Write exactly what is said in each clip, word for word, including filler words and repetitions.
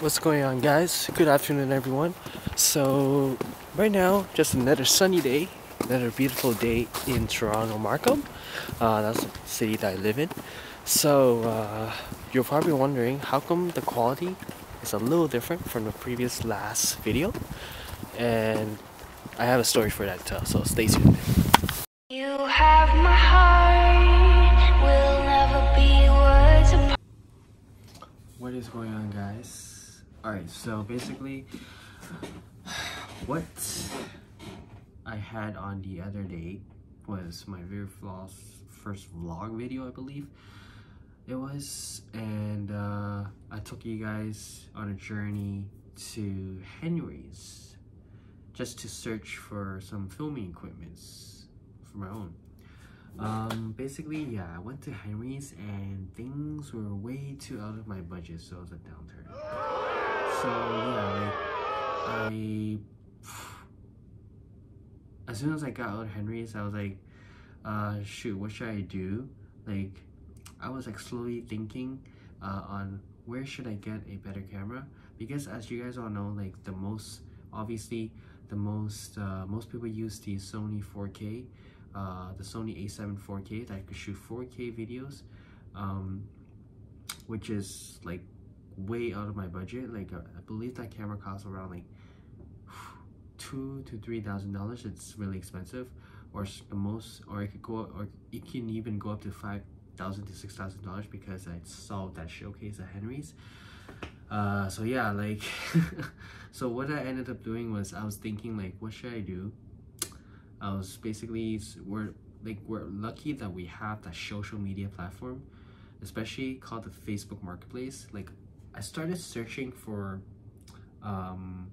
What's going on, guys? Good afternoon, everyone. So right now, just another sunny day, another beautiful day in Toronto, Markham. Uh, that's the city that I live in. So uh, you're probably wondering how come the quality is a little different from the previous last video, and I have a story for that too, so stay tuned. You have my heart, we'll never be words apart. What is going on, guys? Alright, so basically, what I had on the other day was my very first vlog video, I believe it was, and uh, I took you guys on a journey to Henry's just to search for some filming equipments for my own. Um, basically, yeah, I went to Henry's and things were way too out of my budget, so it was a downturn. So yeah, like, I, as soon as I got out of Henry's, I was like, uh, shoot, what should I do? Like, I was like slowly thinking uh, on where should I get a better camera? Because as you guys all know, like the most, obviously, the most, uh, most people use the Sony four K, uh, the Sony A seven four K that could shoot four K videos, um, which is like way out of my budget. Like uh, I believe that camera costs around like two to three thousand dollars. It's really expensive, or the most, or it could go, or it can even go up to five thousand to six thousand dollars because I saw that showcase at Henry's. Uh, so yeah, like, so what I ended up doing was I was thinking like, what should I do? I was basically we're like we're lucky that we have that social media platform, especially called the Facebook Marketplace. Like, I started searching for um,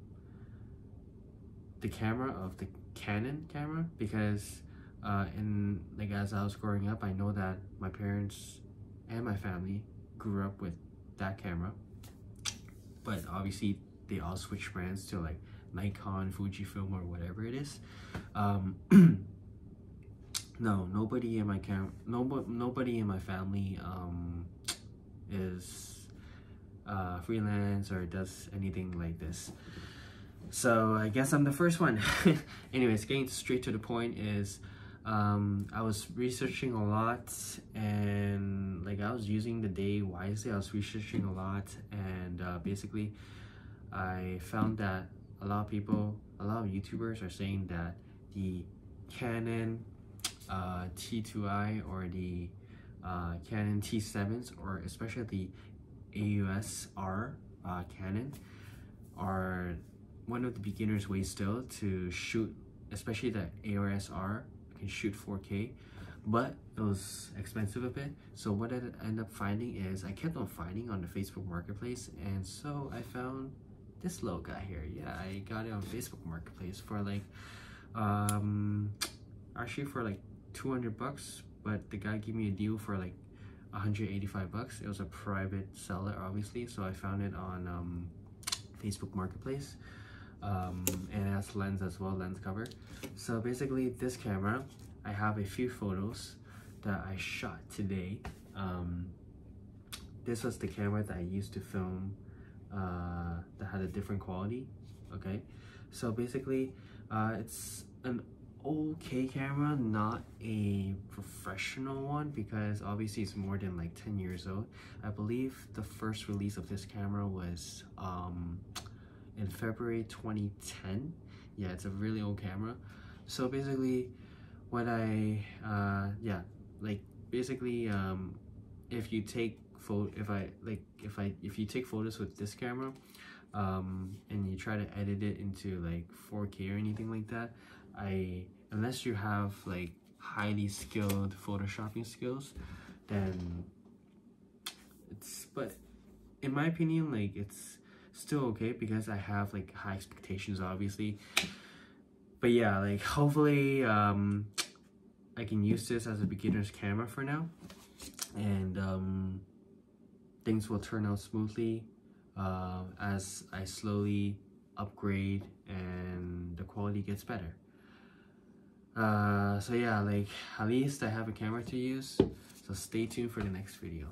the camera of the Canon camera because uh, in like as I was growing up, I know that my parents and my family grew up with that camera, but obviously they all switched brands to like Nikon, Fujifilm, or whatever it is. Um, no, nobody in my cam, no, nobody in my family um, is. Uh, freelance or does anything like this, so I guess I'm the first one. Anyways, getting straight to the point is um, I was researching a lot, and like I was using the day wisely. I was researching a lot, and uh, basically I found that a lot of people, a lot of YouTubers are saying that the Canon uh, T two i or the uh, Canon T sevens, or especially the A U S R uh, Canon, are one of the beginner's ways still to shoot, especially the A U S R can shoot four K, but it was expensive a bit. So what I ended up finding is I kept on finding on the Facebook Marketplace, and so I found this little guy here. Yeah, I got it on Facebook Marketplace for like um actually for like two hundred bucks, but the guy gave me a deal for like one hundred eighty-five bucks. It was a private seller, obviously, so I found it on um, Facebook Marketplace, um, and it has lens as well, lens cover. So basically this camera, I have a few photos that I shot today. Um, this was the camera that I used to film uh, that had a different quality. Okay, so basically uh, it's an okay camera, not a professional one, because obviously it's more than like ten years old. I believe the first release of this camera was um in February twenty ten. Yeah, it's a really old camera. So basically what I uh yeah, like basically um if you take photo if I like if I if you take photos with this camera um and you try to edit it into like four K or anything like that, I unless you have like highly skilled photoshopping skills, then it's, but in my opinion, like it's still okay because I have like high expectations, obviously. But yeah, like hopefully um I can use this as a beginner's camera for now, and um things will turn out smoothly uh, as I slowly upgrade and the quality gets better. Uh, so yeah, like at least I have a camera to use, so stay tuned for the next video.